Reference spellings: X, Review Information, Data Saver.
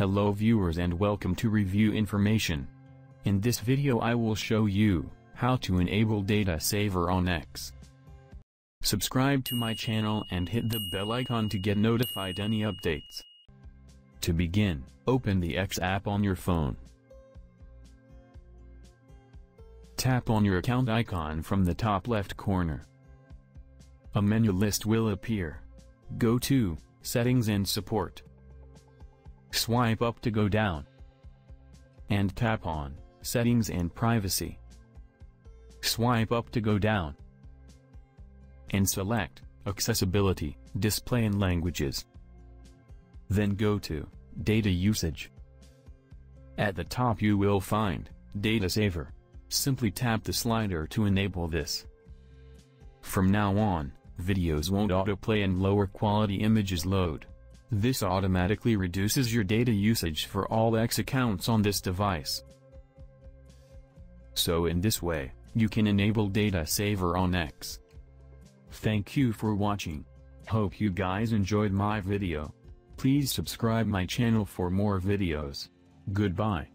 Hello viewers and welcome to Review Information. In this video I will show you how to enable Data Saver on X. Subscribe to my channel and hit the bell icon to get notified any updates. To begin, open the X app on your phone. Tap on your account icon from the top left corner. A menu list will appear. Go to Settings and Support. Swipe up to go down and tap on Settings and Privacy. Swipe up to go down and select Accessibility, Display and Languages. Then go to Data Usage. At the top you will find Data Saver. Simply tap the slider to enable this. From now on, videos won't autoplay and lower quality images load. This automatically reduces your data usage for all X accounts on this device. So in this way, you can enable Data Saver on X. Thank you for watching. Hope you guys enjoyed my video. Please subscribe my channel for more videos. Goodbye.